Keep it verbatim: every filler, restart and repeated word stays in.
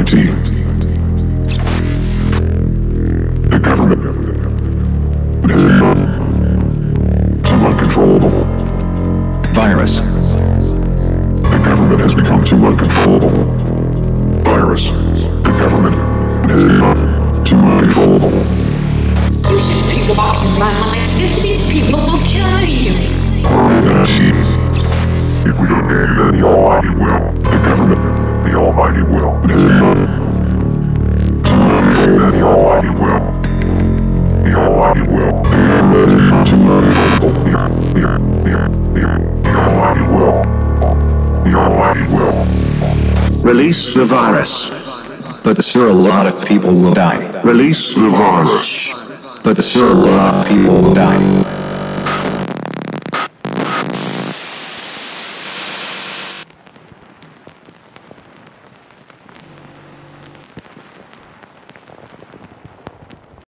I T. The government is become too uncontrollable. Virus. The government has become too uncontrollable. Virus. The government has become too uncontrollable. Listen, people, my fifty people will kill you. If we don't end it, the Almighty will. The government. The Almighty will. It is done. To understand the Almighty will. The Almighty will. The Almighty will. The Almighty will. Release the virus. But still a lot of people will die. Release the virus. But still a lot of people will die.